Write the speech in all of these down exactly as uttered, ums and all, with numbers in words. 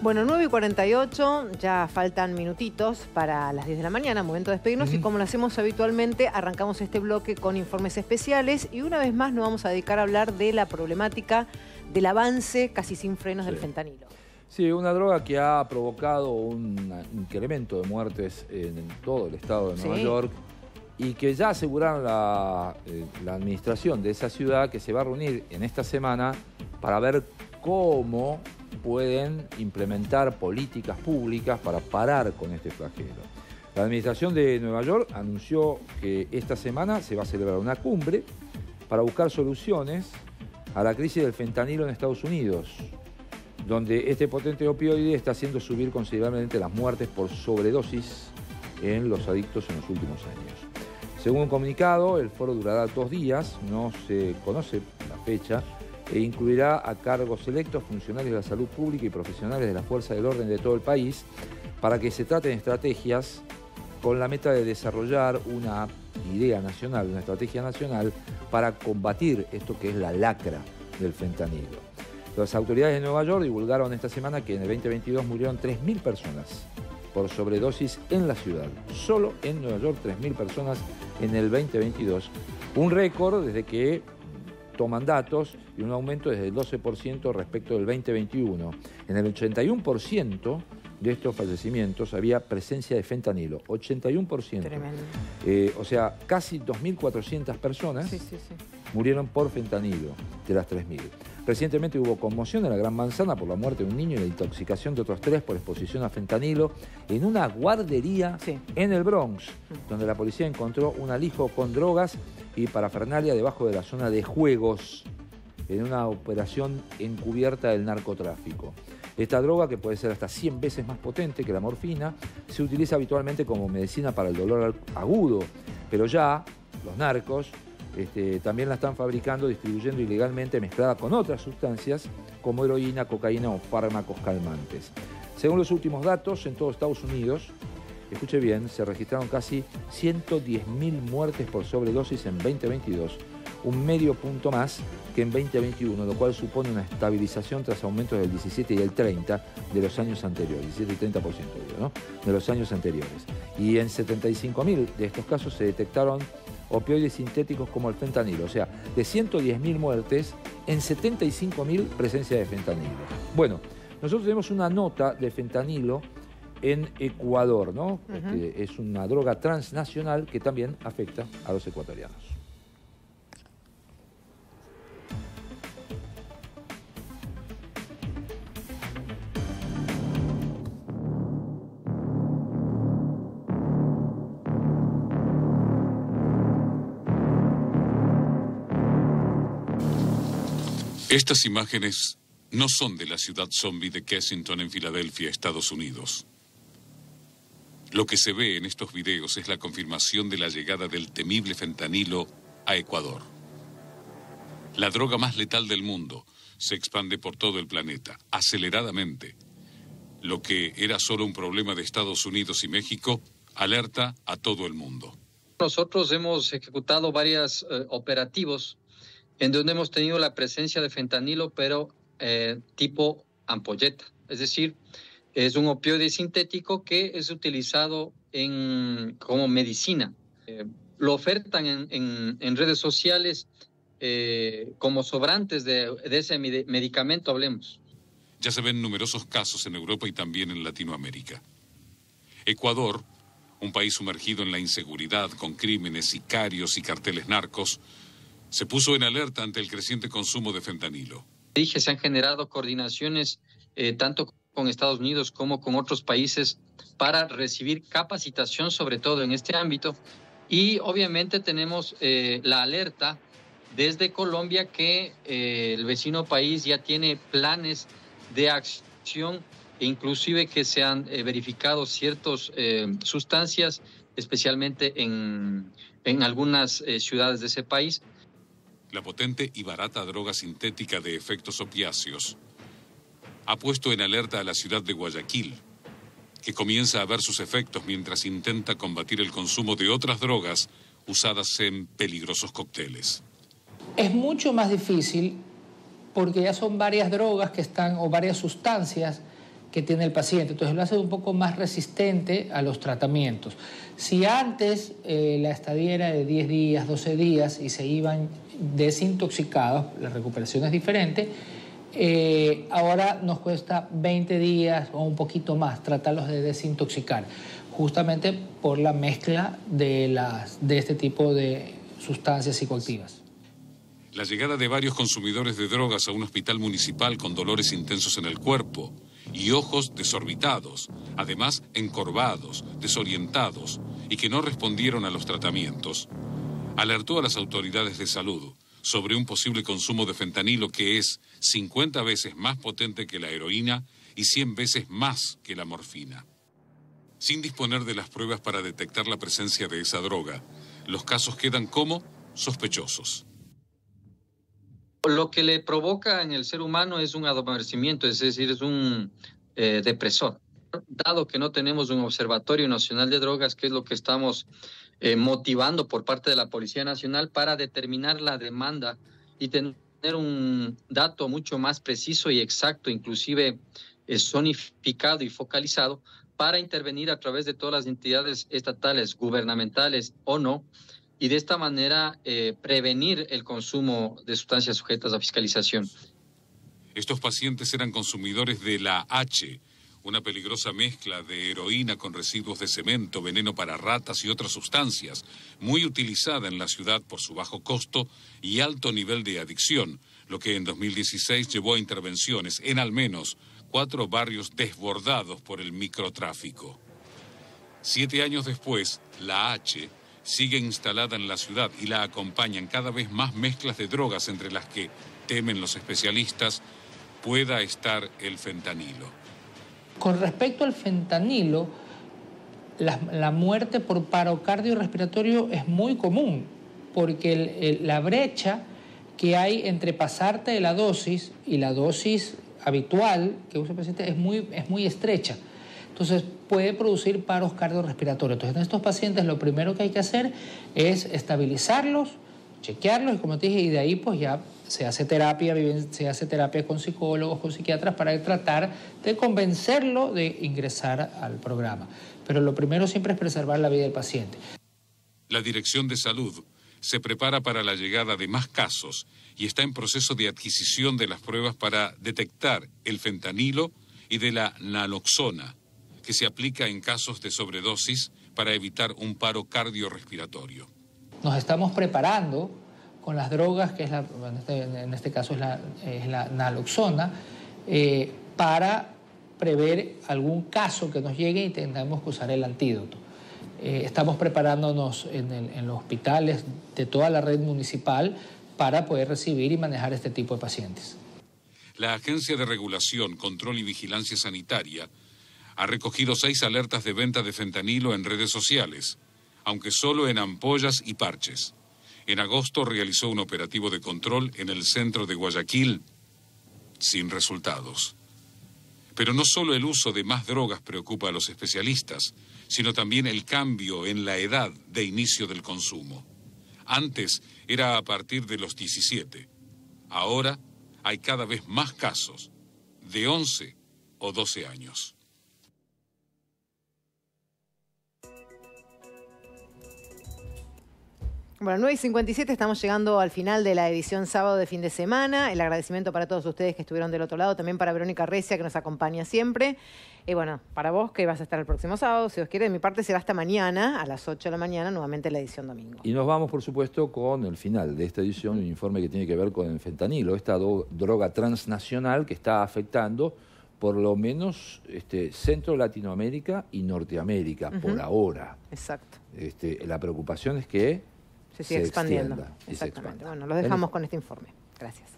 Bueno, nueve y cuarenta y ocho, ya faltan minutitos para las diez de la mañana, momento de despedirnos, uh-huh. y como lo hacemos habitualmente, arrancamos este bloque con informes especiales y una vez más nos vamos a dedicar a hablar de la problemática del avance casi sin frenos sí. del fentanilo. Sí, una droga que ha provocado un incremento de muertes en todo el estado de Nueva sí. York y que ya aseguraron la, eh, la administración de esa ciudad que se va a reunir en esta semana para ver cómo pueden implementar políticas públicas para parar con este flagelo. La administración de Nueva York anunció que esta semana se va a celebrar una cumbre para buscar soluciones a la crisis del fentanilo en Estados Unidos, donde este potente opioide está haciendo subir considerablemente las muertes por sobredosis en los adictos en los últimos años. Según un comunicado, el foro durará dos días, no se conoce la fecha, e incluirá a cargos electos, funcionarios de la salud pública y profesionales de las fuerzas del orden de todo el país para que se traten estrategias con la meta de desarrollar una idea nacional, una estrategia nacional para combatir esto que es la lacra del fentanilo. Las autoridades de Nueva York divulgaron esta semana que en el veinte veintidós murieron tres mil personas por sobredosis en la ciudad. Solo en Nueva York tres mil personas en el veinte veintidós. Un récord desde que toman datos y un aumento desde el doce por ciento respecto del veinte veintiuno. En el ochenta y uno por ciento de estos fallecimientos había presencia de fentanilo. ochenta y uno por ciento. Tremendo. Eh, o sea, casi dos mil cuatrocientas personas sí, sí, sí. murieron por fentanilo de las tres mil. Recientemente hubo conmoción en la Gran Manzana por la muerte de un niño y la intoxicación de otros tres por exposición a fentanilo en una guardería sí. en el Bronx, donde la policía encontró un alijo con drogas y parafernalia debajo de la zona de juegos en una operación encubierta del narcotráfico. Esta droga, que puede ser hasta cien veces más potente que la morfina, se utiliza habitualmente como medicina para el dolor agudo, pero ya los narcos Este, también la están fabricando, distribuyendo ilegalmente mezclada con otras sustancias como heroína, cocaína o fármacos calmantes. Según los últimos datos, en todo Estados Unidos, escuche bien, se registraron casi ciento diez mil muertes por sobredosis en veinte veintidós, un medio punto más que en veinte veintiuno, lo cual supone una estabilización tras aumentos del diecisiete y el treinta de los años anteriores, diecisiete y treinta por ciento digo, ¿no? de los años anteriores. Y en setenta y cinco mil de estos casos se detectaron opioides sintéticos como el fentanilo. O sea, de ciento diez mil muertes, en setenta y cinco mil presencia de fentanilo. Bueno, nosotros tenemos una nota de fentanilo en Ecuador, ¿no? Uh-huh. Este, es una droga transnacional que también afecta a los ecuatorianos. Estas imágenes no son de la ciudad zombie de Kensington en Filadelfia, Estados Unidos. Lo que se ve en estos videos es la confirmación de la llegada del temible fentanilo a Ecuador. La droga más letal del mundo se expande por todo el planeta, aceleradamente. Lo que era solo un problema de Estados Unidos y México, alerta a todo el mundo. Nosotros hemos ejecutado varios eh, operativos en donde hemos tenido la presencia de fentanilo, pero eh, tipo ampolleta. Es decir, es un opioide sintético que es utilizado en, como medicina. Eh, lo ofertan en, en, en redes sociales eh, como sobrantes de, de ese medicamento, hablemos. Ya se ven numerosos casos en Europa y también en Latinoamérica. Ecuador, un país sumergido en la inseguridad, con crímenes, sicarios y carteles narcos, se puso en alerta ante el creciente consumo de fentanilo. Dije, se han generado coordinaciones eh, tanto con Estados Unidos como con otros países para recibir capacitación, sobre todo en este ámbito. Y obviamente tenemos eh, la alerta desde Colombia que eh, el vecino país ya tiene planes de acción, inclusive que se han eh, verificado ciertas eh, sustancias, especialmente en, en algunas eh, ciudades de ese país. La potente y barata droga sintética de efectos opiáceos ha puesto en alerta a la ciudad de Guayaquil, que comienza a ver sus efectos mientras intenta combatir el consumo de otras drogas usadas en peligrosos cócteles. Es mucho más difícil porque ya son varias drogas que están, o varias sustancias que tiene el paciente. Entonces lo hace un poco más resistente a los tratamientos. Si antes eh, la estadía era de diez días, doce días y se iban desintoxicados, la recuperación es diferente. Eh, ahora nos cuesta veinte días o un poquito más tratarlos de desintoxicar, justamente por la mezcla de, las, de este tipo de sustancias psicoactivas. La llegada de varios consumidores de drogas a un hospital municipal con dolores intensos en el cuerpo y ojos desorbitados, además encorvados, desorientados y que no respondieron a los tratamientos, alertó a las autoridades de salud sobre un posible consumo de fentanilo que es cincuenta veces más potente que la heroína y cien veces más que la morfina. Sin disponer de las pruebas para detectar la presencia de esa droga, los casos quedan como sospechosos. Lo que le provoca en el ser humano es un adormecimiento, es decir, es un eh, depresor. Dado que no tenemos un Observatorio Nacional de Drogas, que es lo que estamos eh, motivando por parte de la Policía Nacional para determinar la demanda y tener un dato mucho más preciso y exacto, inclusive eh, zonificado y focalizado, para intervenir a través de todas las entidades estatales, gubernamentales o no, y de esta manera eh, prevenir el consumo de sustancias sujetas a fiscalización. Estos pacientes eran consumidores de la H, una peligrosa mezcla de heroína con residuos de cemento, veneno para ratas y otras sustancias, muy utilizada en la ciudad por su bajo costo y alto nivel de adicción, lo que en dos mil dieciséis llevó a intervenciones en al menos cuatro barrios desbordados por el microtráfico. Siete años después, la H sigue instalada en la ciudad y la acompañan cada vez más mezclas de drogas, entre las que, temen los especialistas, pueda estar el fentanilo. Con respecto al fentanilo, la, la muerte por paro cardiorrespiratorio es muy común, porque el, el, la brecha que hay entre pasarte de la dosis y la dosis habitual que usa el paciente es muy, es muy estrecha. Entonces puede producir paros cardiorrespiratorios. Entonces en estos pacientes lo primero que hay que hacer es estabilizarlos, chequearlos y, como te dije, y de ahí pues ya se hace terapia, se hace terapia con psicólogos, con psiquiatras, para tratar de convencerlo de ingresar al programa. Pero lo primero siempre es preservar la vida del paciente. La Dirección de Salud se prepara para la llegada de más casos y está en proceso de adquisición de las pruebas para detectar el fentanilo y de la naloxona, que se aplica en casos de sobredosis para evitar un paro cardiorrespiratorio. Nos estamos preparando con las drogas, que es la, en, este, en este caso es la, es la naloxona, eh, para prever algún caso que nos llegue y tengamos que usar el antídoto. Eh, estamos preparándonos en, el, en los hospitales de toda la red municipal para poder recibir y manejar este tipo de pacientes. La Agencia de Regulación, Control y Vigilancia Sanitaria ha recogido seis alertas de venta de fentanilo en redes sociales, aunque solo en ampollas y parches. En agosto realizó un operativo de control en el centro de Guayaquil, sin resultados. Pero no solo el uso de más drogas preocupa a los especialistas, sino también el cambio en la edad de inicio del consumo. Antes era a partir de los diecisiete. Ahora hay cada vez más casos, de once o doce años. Bueno, nueve y cincuenta y siete, estamos llegando al final de la edición sábado de fin de semana. El agradecimiento para todos ustedes que estuvieron del otro lado, también para Verónica Recia, que nos acompaña siempre. Y bueno, para vos, que vas a estar el próximo sábado, si Dios quiere. De mi parte será hasta mañana, a las ocho de la mañana, nuevamente la edición domingo. Y nos vamos, por supuesto, con el final de esta edición, un informe que tiene que ver con el fentanilo, esta droga transnacional que está afectando, por lo menos, este, Centro, Latinoamérica y Norteamérica, uh-huh. por ahora. Exacto. Este, la preocupación es que se sigue expandiendo. Se extienda, exactamente. Bueno, los dejamos con este informe. Gracias.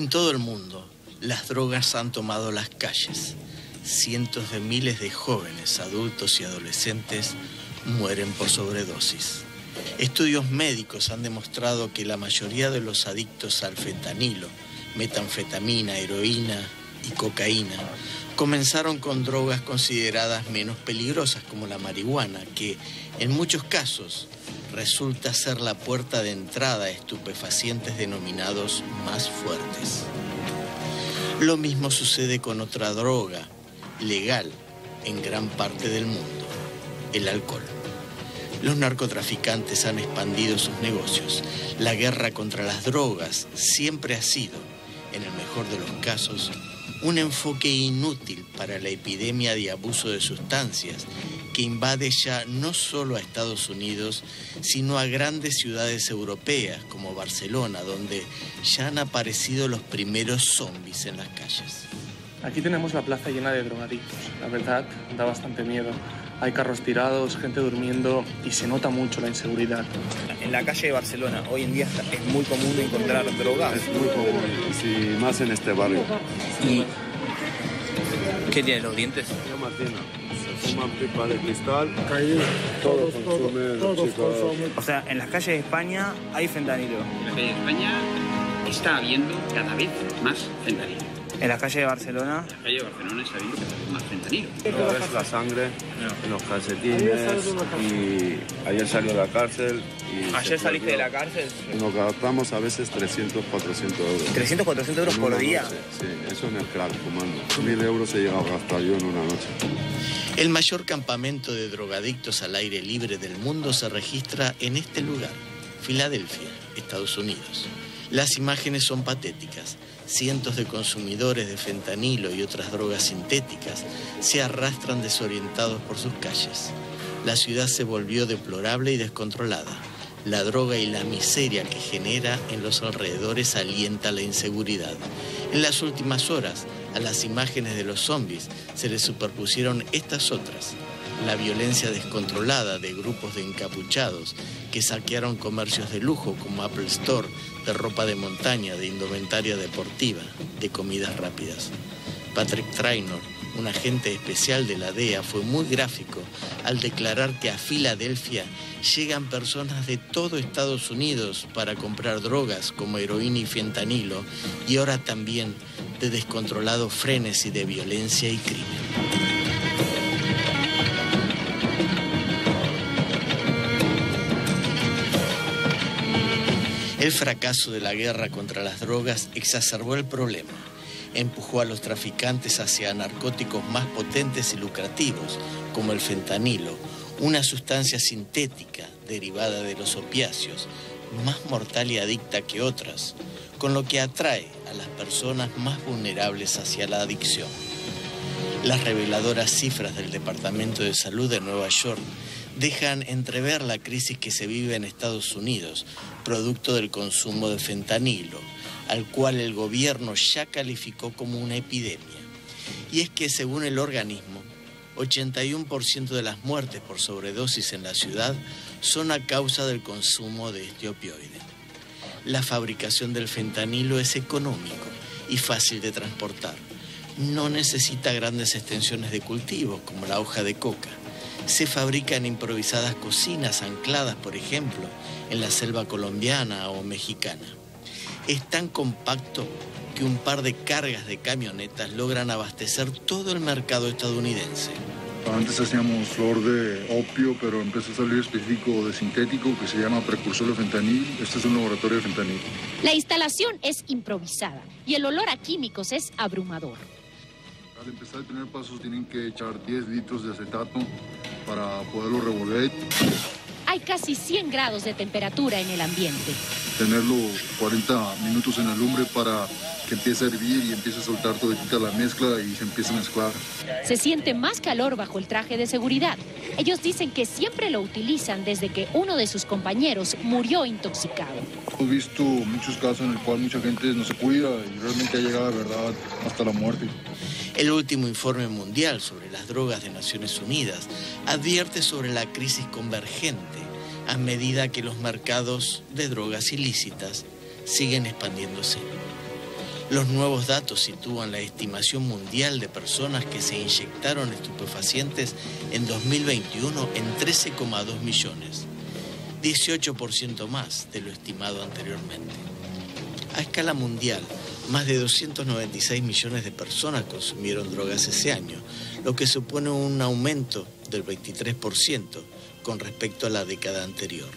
En todo el mundo, las drogas han tomado las calles. Cientos de miles de jóvenes, adultos y adolescentes mueren por sobredosis. Estudios médicos han demostrado que la mayoría de los adictos al fentanilo, metanfetamina, heroína y cocaína, comenzaron con drogas consideradas menos peligrosas como la marihuana, que en muchos casos resulta ser la puerta de entrada a estupefacientes denominados más fuertes. Lo mismo sucede con otra droga legal en gran parte del mundo, el alcohol. Los narcotraficantes han expandido sus negocios. La guerra contra las drogas siempre ha sido, en el mejor de los casos, un enfoque inútil para la epidemia de abuso de sustancias que invade ya no solo a Estados Unidos, sino a grandes ciudades europeas como Barcelona, donde ya han aparecido los primeros zombies en las calles. Aquí tenemos la plaza llena de drogadictos. La verdad, da bastante miedo. Hay carros tirados, gente durmiendo y se nota mucho la inseguridad. En la calle de Barcelona hoy en día es muy común encontrar drogas. Es muy común, sí, más en este barrio. ¿Y qué tiene los dientes? Yo, Martina, se fuman pipa de cristal, calle, todos consumen, todos consumen. O sea, en las calles de España hay fentanilo. En las calles de España está habiendo cada vez más fentanilo. ¿En la calle de Barcelona? En la calle de Barcelona está bien más fentanilo. No ves la sangre en los calcetines y ayer salió de la cárcel. Y ¿Ayer saliste de la cárcel? Nos gastamos a veces trescientos, cuatrocientos euros. ¿trescientos, cuatrocientos euros por día? Noche. Sí, eso en el crack fumando. Mil euros he llegado a gastar yo en una noche. El mayor campamento de drogadictos al aire libre del mundo se registra en este lugar, Filadelfia, Estados Unidos. Las imágenes son patéticas. Cientos de consumidores de fentanilo y otras drogas sintéticas se arrastran desorientados por sus calles. La ciudad se volvió deplorable y descontrolada. La droga y la miseria que genera en los alrededores alienta la inseguridad. En las últimas horas, a las imágenes de los zombies se les superpusieron estas otras. La violencia descontrolada de grupos de encapuchados que saquearon comercios de lujo como Apple Store, de ropa de montaña, de indumentaria deportiva, de comidas rápidas. Patrick Traynor, un agente especial de la D E A, fue muy gráfico al declarar que a Filadelfia llegan personas de todo Estados Unidos para comprar drogas como heroína y fentanilo, y ahora también de descontrolado frenesí de violencia y crimen. El fracaso de la guerra contra las drogas exacerbó el problema. Empujó a los traficantes hacia narcóticos más potentes y lucrativos, como el fentanilo, una sustancia sintética derivada de los opiáceos, más mortal y adicta que otras, con lo que atrae a las personas más vulnerables hacia la adicción. Las reveladoras cifras del Departamento de Salud de Nueva York dejan entrever la crisis que se vive en Estados Unidos, producto del consumo de fentanilo, al cual el gobierno ya calificó como una epidemia. Y es que, según el organismo, ochenta y uno por ciento de las muertes por sobredosis en la ciudad son a causa del consumo de este opioide. La fabricación del fentanilo es económico y fácil de transportar. No necesita grandes extensiones de cultivos, como la hoja de coca. Se fabrican improvisadas cocinas ancladas, por ejemplo, en la selva colombiana o mexicana. Es tan compacto que un par de cargas de camionetas logran abastecer todo el mercado estadounidense. Antes hacíamos flor de opio, pero empezó a salir específico de sintético que se llama precursor de fentanil. Este es un laboratorio de fentanil. La instalación es improvisada y el olor a químicos es abrumador. Al empezar el primer paso tienen que echar diez litros de acetato para poderlo revolver. Hay casi cien grados de temperatura en el ambiente. Tenerlo cuarenta minutos en la lumbre para que empiece a hervir y empiece a soltar todita la mezcla y se empiece a mezclar. Se siente más calor bajo el traje de seguridad. Ellos dicen que siempre lo utilizan desde que uno de sus compañeros murió intoxicado. He visto muchos casos en los cuales mucha gente no se cuida y realmente ha llegado, la verdad, hasta la muerte. El último informe mundial sobre las drogas de Naciones Unidas advierte sobre la crisis convergente a medida que los mercados de drogas ilícitas siguen expandiéndose. Los nuevos datos sitúan la estimación mundial de personas que se inyectaron estupefacientes en dos mil veintiuno en trece coma dos millones, dieciocho por ciento más de lo estimado anteriormente. A escala mundial, más de doscientos noventa y seis millones de personas consumieron drogas ese año, lo que supone un aumento del veintitrés por ciento con respecto a la década anterior.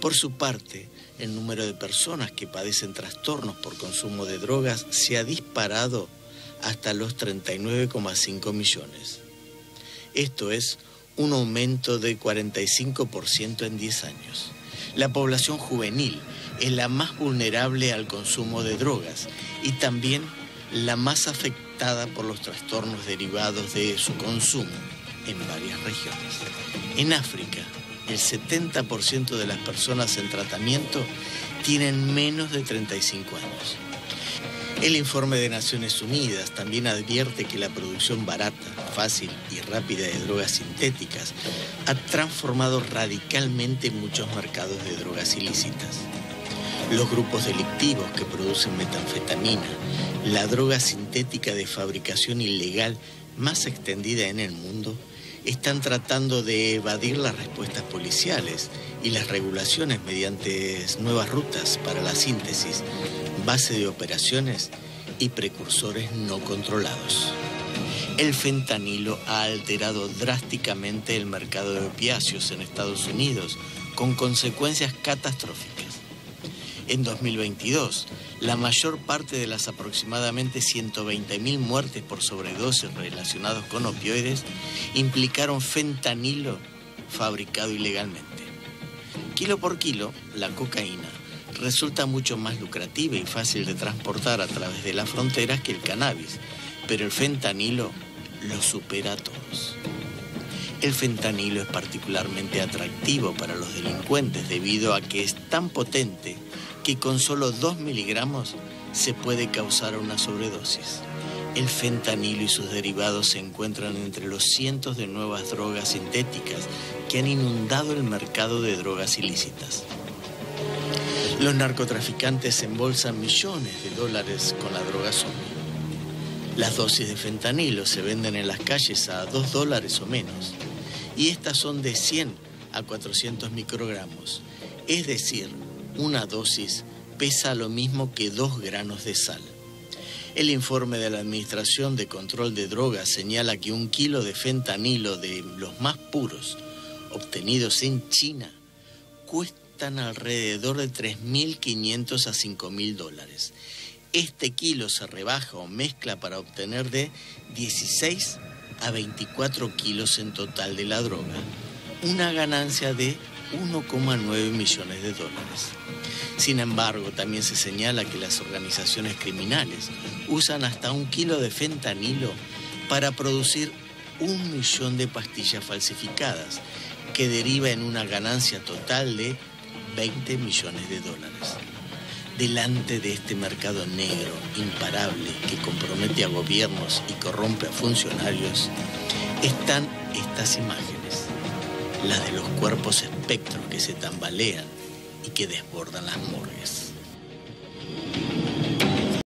Por su parte, el número de personas que padecen trastornos por consumo de drogas se ha disparado hasta los treinta y nueve coma cinco millones. Esto es un aumento de cuarenta y cinco por ciento en diez años. La población juvenil es la más vulnerable al consumo de drogas y también la más afectada por los trastornos derivados de su consumo en varias regiones. En África, el setenta por ciento de las personas en tratamiento tienen menos de treinta y cinco años. El informe de Naciones Unidas también advierte que la producción barata, fácil y rápida de drogas sintéticas ha transformado radicalmente muchos mercados de drogas ilícitas. Los grupos delictivos que producen metanfetamina, la droga sintética de fabricación ilegal más extendida en el mundo, están tratando de evadir las respuestas policiales y las regulaciones mediante nuevas rutas para la síntesis, base de operaciones y precursores no controlados. El fentanilo ha alterado drásticamente el mercado de opiáceos en Estados Unidos, con consecuencias catastróficas. En dos mil veintidós, la mayor parte de las aproximadamente ciento veinte mil muertes por sobredosis relacionadas con opioides implicaron fentanilo fabricado ilegalmente. Kilo por kilo, la cocaína resulta mucho más lucrativa y fácil de transportar a través de las fronteras que el cannabis, pero el fentanilo lo supera a todos. El fentanilo es particularmente atractivo para los delincuentes debido a que es tan potente que con solo dos miligramos se puede causar una sobredosis. El fentanilo y sus derivados se encuentran entre los cientos de nuevas drogas sintéticas que han inundado el mercado de drogas ilícitas. Los narcotraficantes embolsan millones de dólares con la droga zombie. Las dosis de fentanilo se venden en las calles a dos dólares o menos, y estas son de cien a cuatrocientos microgramos, es decir, una dosis pesa lo mismo que dos granos de sal. El informe de la Administración de Control de Drogas señala que un kilo de fentanilo de los más puros, obtenidos en China, cuestan alrededor de tres mil quinientos a cinco mil dólares. Este kilo se rebaja o mezcla para obtener de dieciséis a veinticuatro kilos en total de la droga, una ganancia de uno coma nueve millones de dólares. Sin embargo, también se señala que las organizaciones criminales usan hasta un kilo de fentanilo para producir un millón de pastillas falsificadas, que deriva en una ganancia total de veinte millones de dólares. Delante de este mercado negro imparable que compromete a gobiernos y corrompe a funcionarios, están estas imágenes. Las de los cuerpos espectros que se tambalean y que desbordan las morgues.